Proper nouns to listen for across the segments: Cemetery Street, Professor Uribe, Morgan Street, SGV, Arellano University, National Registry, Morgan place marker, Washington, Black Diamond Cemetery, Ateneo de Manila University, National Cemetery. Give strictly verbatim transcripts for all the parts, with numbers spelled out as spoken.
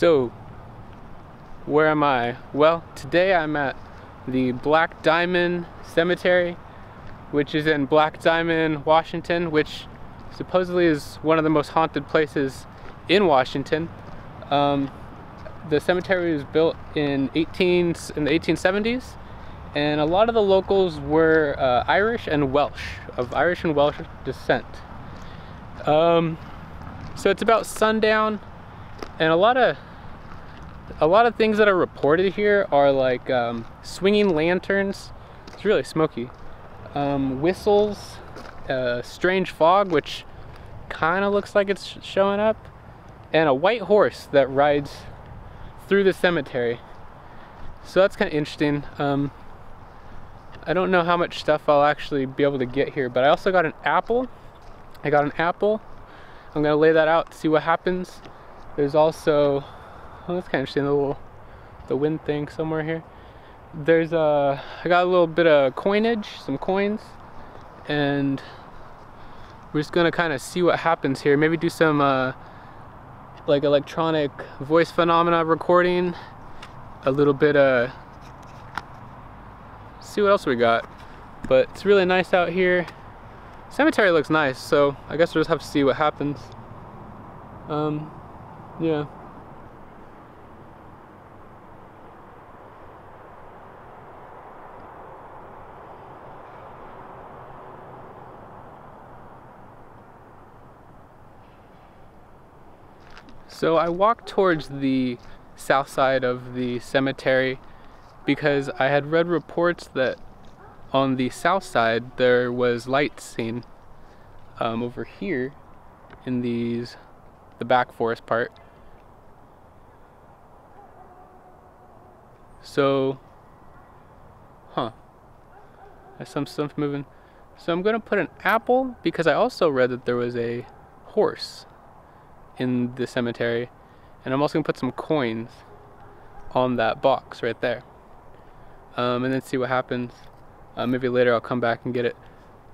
So, where am I? Well, today I'm at the Black Diamond Cemetery, which is in Black Diamond, Washington, which supposedly is one of the most haunted places in Washington. Um, the cemetery was built in, eighteen, in the eighteen seventies, and a lot of the locals were uh, Irish and Welsh, of Irish and Welsh descent. Um, so it's about sundown, and a lot of a lot of things that are reported here are like um, swinging lanterns. It's really smoky. Um, whistles, uh, strange fog, which kind of looks like it's showing up, and a white horse that rides through the cemetery. So that's kind of interesting. Um, I don't know how much stuff I'll actually be able to get here, but I also got an apple. I got an apple. I'm gonna lay that out, see what happens. There's also, oh, that's kind of interesting, the little, the wind thing somewhere here. There's a, I got a little bit of coinage, some coins, and we're just gonna kind of see what happens here. Maybe do some uh, like electronic voice phenomena recording, a little bit of, see what else we got. But it's really nice out here. Cemetery looks nice, so I guess we'll just have to see what happens. Um, yeah. So I walked towards the south side of the cemetery because I had read reports that on the south side there was lights seen um, over here in these the back forest part. So huh there's some stuff moving, so I'm gonna put an apple because I also read that there was a horse in the cemetery, and I'm also gonna put some coins on that box right there, um, and then see what happens. Uh, maybe later I'll come back and get it.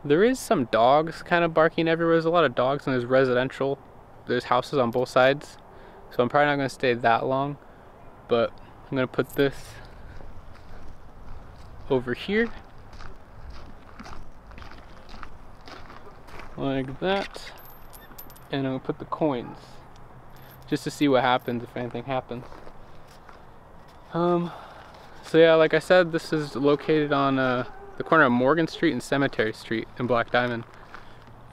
There is some dogs kind of barking everywhere. There's a lot of dogs, and there's residential. There's houses on both sides. So I'm probably not going to stay that long. But I'm going to put this over here. Like that. And I'm going to put the coins. Just to see what happens, if anything happens. Um, so yeah, like I said, this is located on... Uh, the corner of Morgan Street and Cemetery Street in Black Diamond.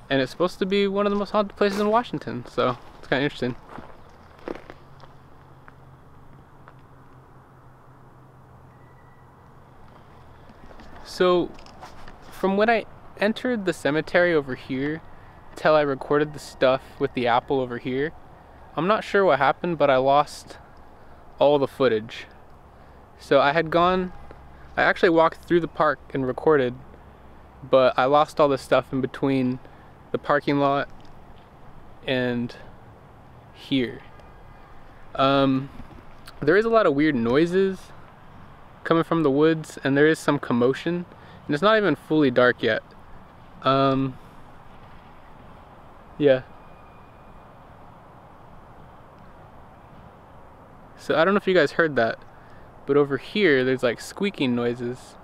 And it's supposed to be one of the most haunted places in Washington, so it's kind of interesting. So, from when I entered the cemetery over here till I recorded the stuff with the apple over here, I'm not sure what happened, but I lost all the footage. So I had gone... I actually walked through the park and recorded, but I lost all this stuff in between the parking lot and here. Um, there is a lot of weird noises coming from the woods, and there is some commotion, and it's not even fully dark yet. Um, yeah. So I don't know if you guys heard that. But over here, there's like squeaking noises.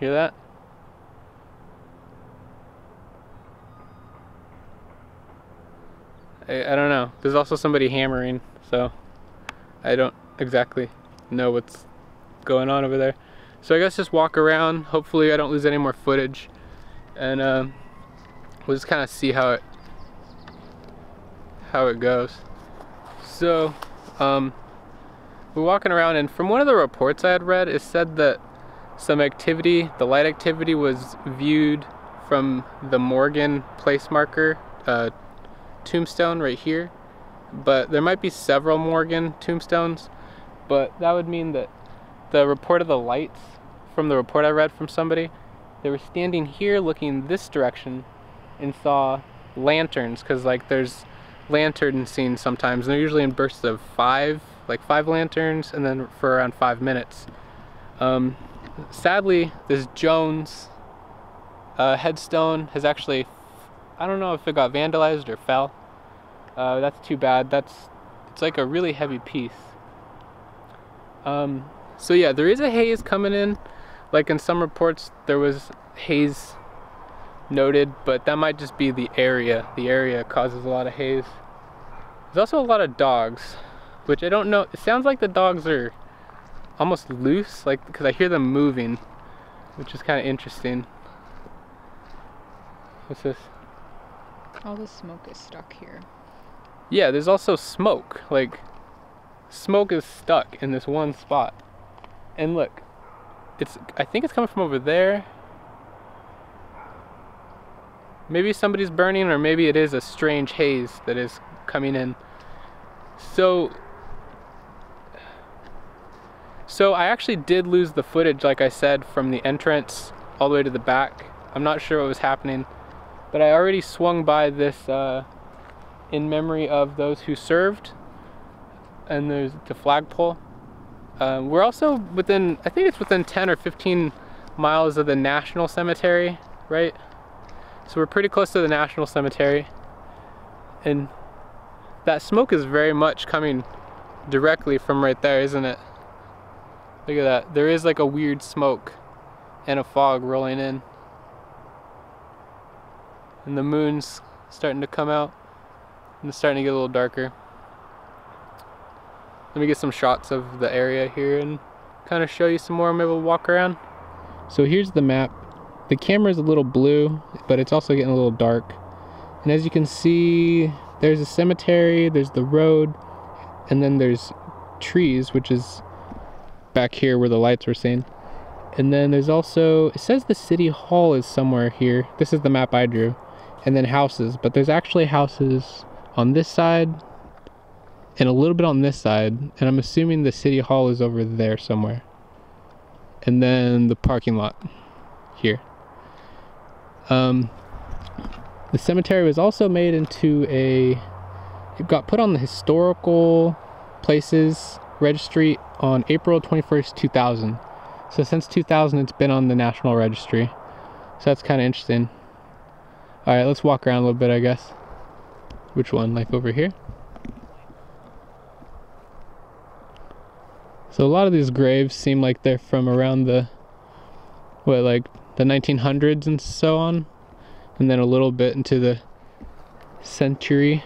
Hear that? I, I don't know. There's also somebody hammering, so I don't exactly know what's going on over there. So I guess just walk around. Hopefully I don't lose any more footage. And um, we'll just kind of see how it how it goes. So um, we're walking around, and from one of the reports I had read, it said that some activity, the light activity, was viewed from the Morgan place marker uh, tombstone right here, but there might be several Morgan tombstones, but that would mean that the report of the lights, from the report I read from somebody, they were standing here looking this direction and saw lanterns, because like there's lantern scenes sometimes, and they're usually in bursts of five, like five lanterns, and then for around five minutes. Um, sadly, this Jones uh, headstone has actually I don't know if it got vandalized or fell. Uh, that's too bad. That's it's like a really heavy piece. Um, so yeah, there is a haze coming in. Like in some reports, there was haze noted, but that might just be the area. The area causes a lot of haze. There's also a lot of dogs, which I don't know. It sounds like the dogs are almost loose, like because I hear them moving, which is kind of interesting. What's this? All the smoke is stuck here. Yeah, there's also smoke. Like, smoke is stuck in this one spot. And look, it's. I think it's coming from over there. Maybe somebody's burning, or maybe it is a strange haze that is coming in. So, so I actually did lose the footage, like I said, from the entrance all the way to the back. I'm not sure what was happening, but I already swung by this uh, in memory of those who served, and there's the flagpole. Uh, we're also within, I think it's within ten or fifteen miles of the National Cemetery, right? So we're pretty close to the National Cemetery, and that smoke is very much coming directly from right there, isn't it? Look at that. There is like a weird smoke and a fog rolling in. And the moon's starting to come out, and it's starting to get a little darker. Let me get some shots of the area here and kind of show you some more. Maybe we'll walk around. So here's the map. The camera's a little blue, but it's also getting a little dark. And as you can see, there's a cemetery, there's the road, and then there's trees, which is back here where the lights were seen. And then there's also, it says the city hall is somewhere here. This is the map I drew. And then houses, but there's actually houses on this side and a little bit on this side, and I'm assuming the city hall is over there somewhere, and then the parking lot here. Um, the cemetery was also made into a, it got put on the historical places registry on April twenty-first two thousand, so since two thousand it's been on the National Registry, so that's kind of interesting. Alright, let's walk around a little bit, I guess. Which one? Like over here? So a lot of these graves seem like they're from around the, what, like the nineteen hundreds and so on. And then a little bit into the century.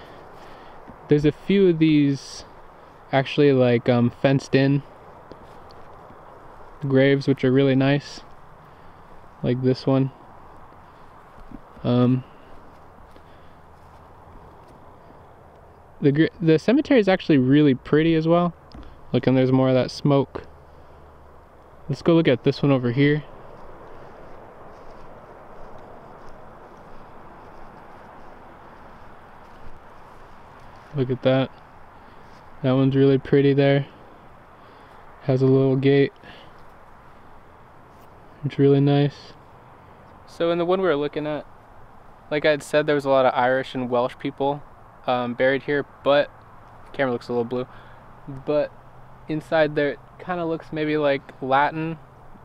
There's a few of these actually like um, fenced in graves, which are really nice. Like this one. Um, the, the cemetery is actually really pretty as well. Look, and there's more of that smoke. Let's go look at this one over here. Look at that. That one's really pretty there. Has a little gate. It's really nice. So in the one we were looking at, like I had said, there was a lot of Irish and Welsh people um, buried here, but the camera looks a little blue, but inside there it kind of looks maybe like Latin,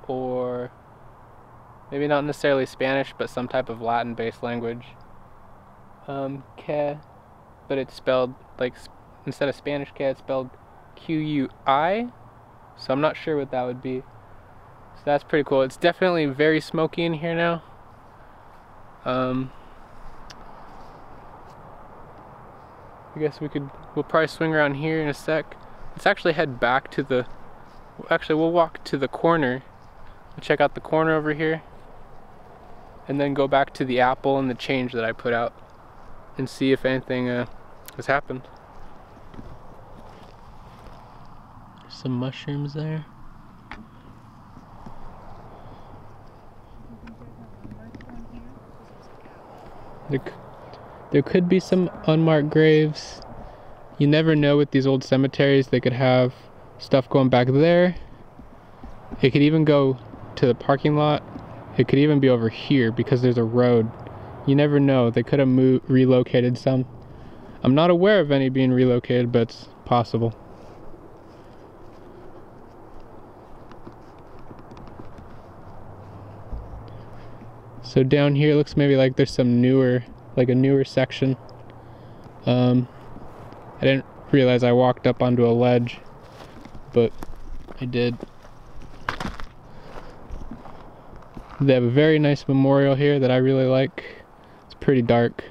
or maybe not necessarily Spanish, but some type of Latin-based language. Um, que, but it's spelled, like, instead of Spanish que, it's spelled Q U I, so I'm not sure what that would be. So that's pretty cool. It's definitely very smoky in here now. Um, I guess we could, we'll probably swing around here in a sec. Let's actually head back to the, actually we'll walk to the corner, we'll check out the corner over here, and then go back to the apple and the change that I put out and see if anything uh, has happened. There's some mushrooms there. There, there could be some unmarked graves. You never know with these old cemeteries. They could have stuff going back there. It could even go to the parking lot. It could even be over here because there's a road. You never know. They could have moved, relocated some. I'm not aware of any being relocated, but it's possible. So down here it looks maybe like there's some newer like a newer section. Um, I didn't realize I walked up onto a ledge, but I did. They have a very nice memorial here that I really like. It's pretty dark.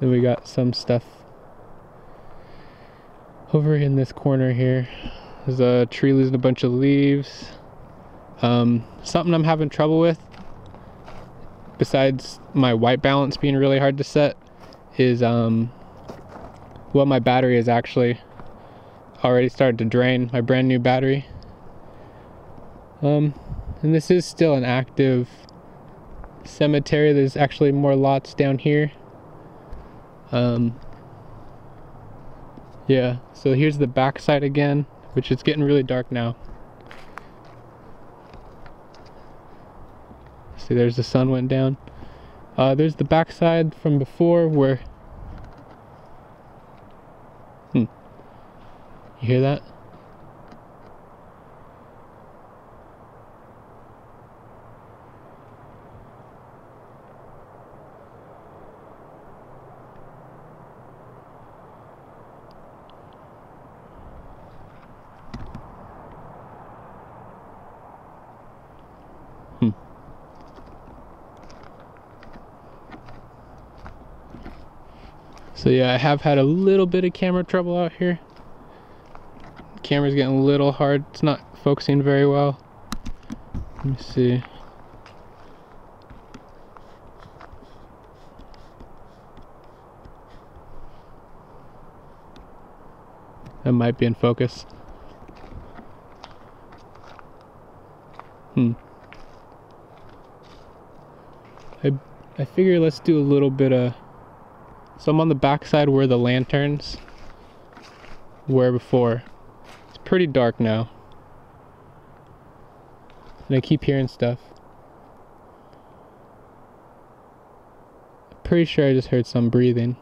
Then we got some stuff over in this corner here. There's a tree losing a bunch of leaves. Um, something I'm having trouble with, besides my white balance being really hard to set, is um, well, my battery is actually already started to drain, my brand new battery. Um, and this is still an active cemetery. There's actually more lots down here. Um, yeah, so here's the back side again, which it's getting really dark now. See, there's the sun went down. Uh, there's the back side from before where... Hmm. You hear that? So yeah, I have had a little bit of camera trouble out here. The camera's getting a little hard. It's not focusing very well. Let me see. That might be in focus. Hmm. I, I figure let's do a little bit of... So I'm on the back side where the lanterns were before. It's pretty dark now. And I keep hearing stuff. Pretty sure I just heard some breathing.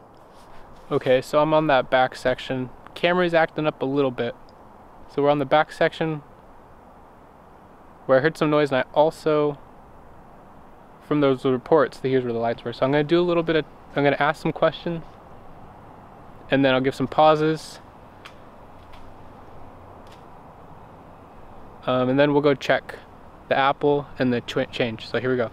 Okay, so I'm on that back section. Camera's acting up a little bit. So we're on the back section where I heard some noise, and I also, from those reports, here's where the lights were. So I'm going to do a little bit of I'm going to ask some questions, and then I'll give some pauses, um, and then we'll go check the apple and the change. So here we go.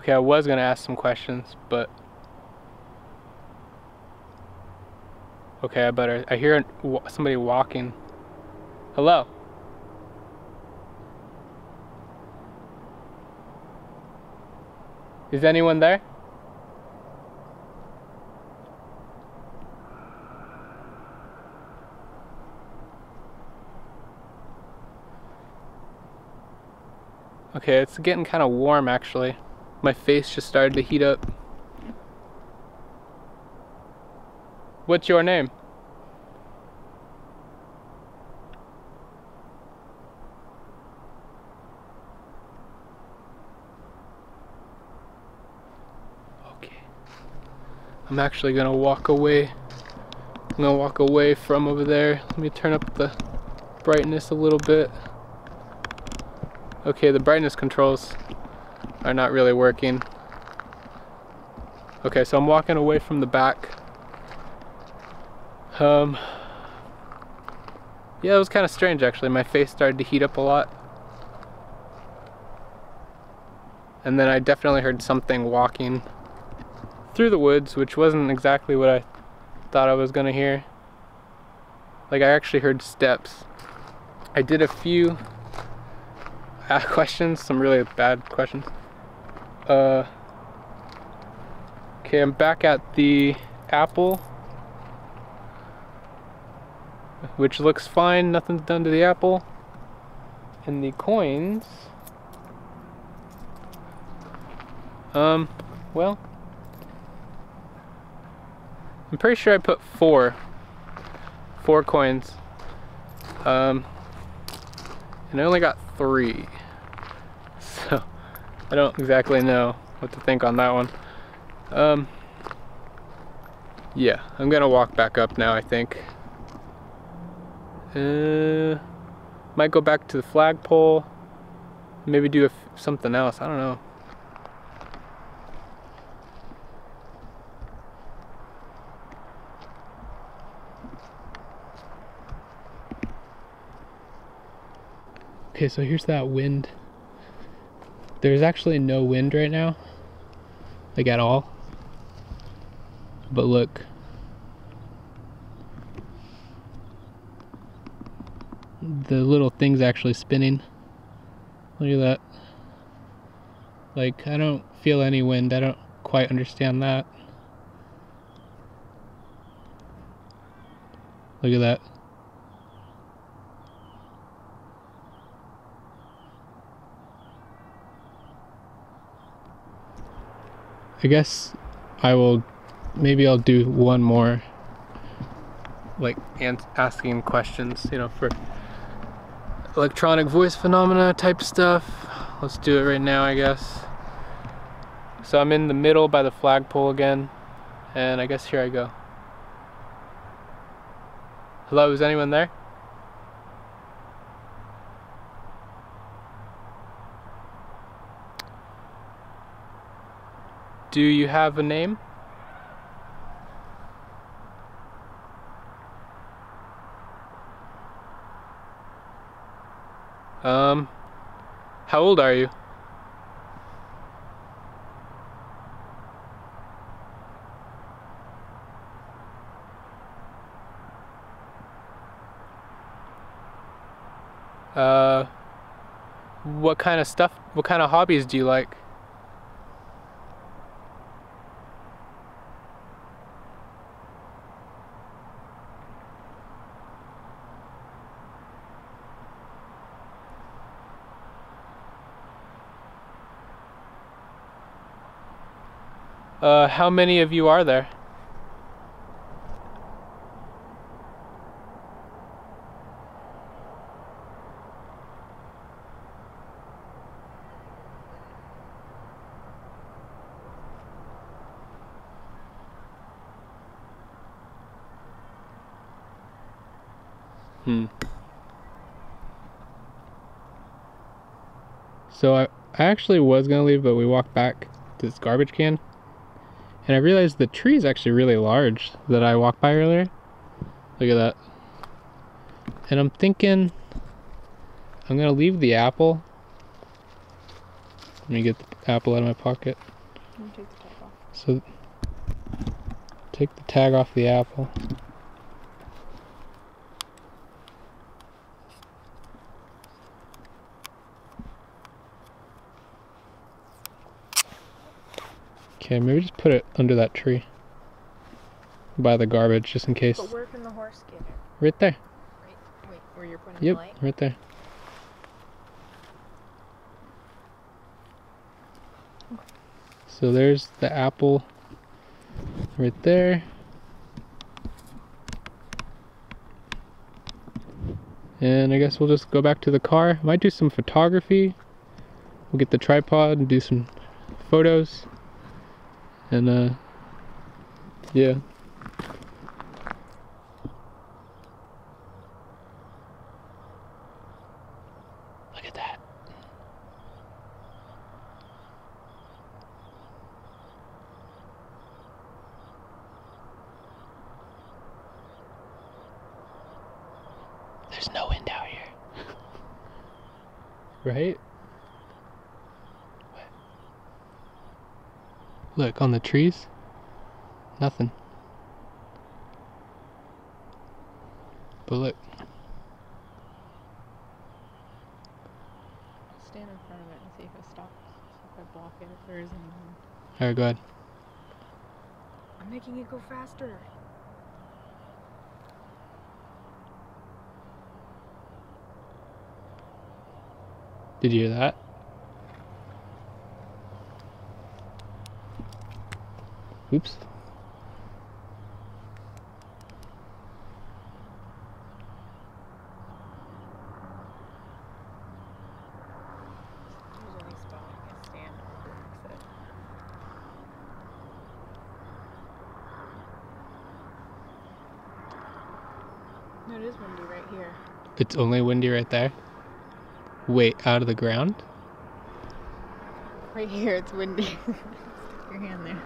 Okay, I was going to ask some questions, but okay, I better. I hear somebody walking. Hello? Is anyone there? Okay, it's getting kind of warm actually. My face just started to heat up. What's your name? Okay. I'm actually gonna walk away. I'm gonna walk away from over there. Let me turn up the brightness a little bit. Okay, the brightness controls are not really working. Okay, so I'm walking away from the back. Um, yeah, it was kind of strange actually. My face started to heat up a lot. And then I definitely heard something walking through the woods, which wasn't exactly what I thought I was gonna hear. Like, I actually heard steps. I did a few uh, questions, some really bad questions. Uh, okay, I'm back at the apple, which looks fine, nothing's done to the apple. And the coins... Um, well... I'm pretty sure I put four. Four coins. Um, and I only got three. So, I don't exactly know what to think on that one. Um, Yeah, I'm gonna walk back up now, I think. Uh, might go back to the flagpole. Maybe do a f something else, I don't know. Okay, so here's that wind. There's actually no wind right now, like at all. But look. The little thing's actually spinning. Look at that. Like, I don't feel any wind. I don't quite understand that. Look at that. I guess I will, maybe I'll do one more, like asking questions, you know, for electronic voice phenomena type stuff. Let's do it right now, I guess. So I'm in the middle by the flagpole again, and I guess here I go. Hello, is anyone there? Do you have a name? Um, how old are you? Uh, what kind of stuff, what kind of hobbies do you like? Uh, how many of you are there? Hmm. So I, I actually was gonna leave, but we walked back to this garbage can. And I realized the tree is actually really large that I walked by earlier. Look at that. And I'm thinking I'm gonna leave the apple. Let me get the apple out of my pocket. Let me take the tag off. So take the tag off the apple. Okay, maybe just put it under that tree. By the garbage, just in case. But where can the horse get it? Right there. Right, wait, where you're putting yep, the light? Yep, right there. Okay. So there's the apple right there. And I guess we'll just go back to the car. Might do some photography. We'll get the tripod and do some photos. And uh, yeah. Look at that. There's no wind out here. Right? Look, on the trees, nothing. But look. I'll stand in front of it and see if it stops. If I block it, if there isn't anyone. Alright, go ahead. I'm making it go faster. Did you hear that? Oops. No, it is windy right here. It's only windy right there? Wait, out of the ground? Right here, it's windy. Stick your hand there.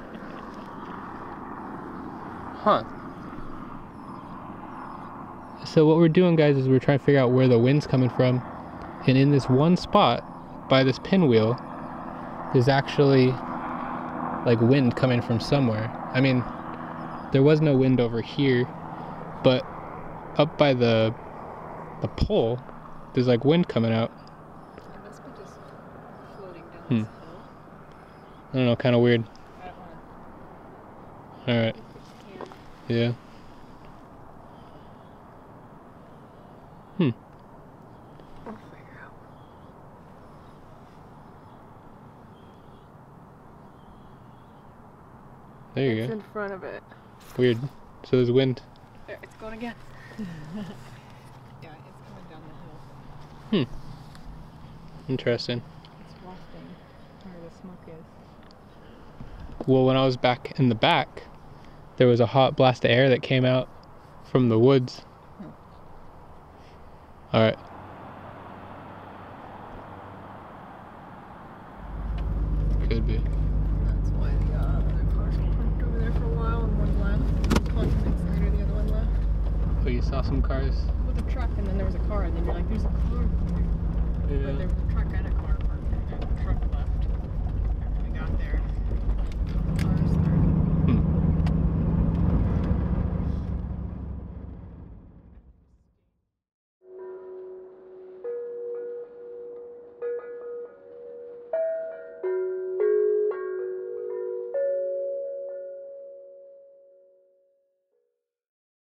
Huh. So what we're doing, guys, is we're trying to figure out where the wind's coming from. And in this one spot, by this pinwheel, there's actually, like, wind coming from somewhere. I mean, there was no wind over here, but up by the the pole, there's, like, wind coming out. It must be just floating down hmm. this hill. I don't know, kind of weird. I don't want to... All right. Yeah. Hmm. We'll figure out. There you it's go. It's in front of it. Weird. So there's wind. There, it's going again. Yeah, it's coming down the hill. Hmm. Interesting. It's wafting where the smoke is. Well, when I was back in the back, there was a hot blast of air that came out from the woods. Hmm. All right. Could be. That's why the other cars parked over there for a while and one left. twenty minutes later, the other one left. Oh, you saw some cars? With a truck, and then there was a car, and then you're like, there's a car over there. Yeah. But there was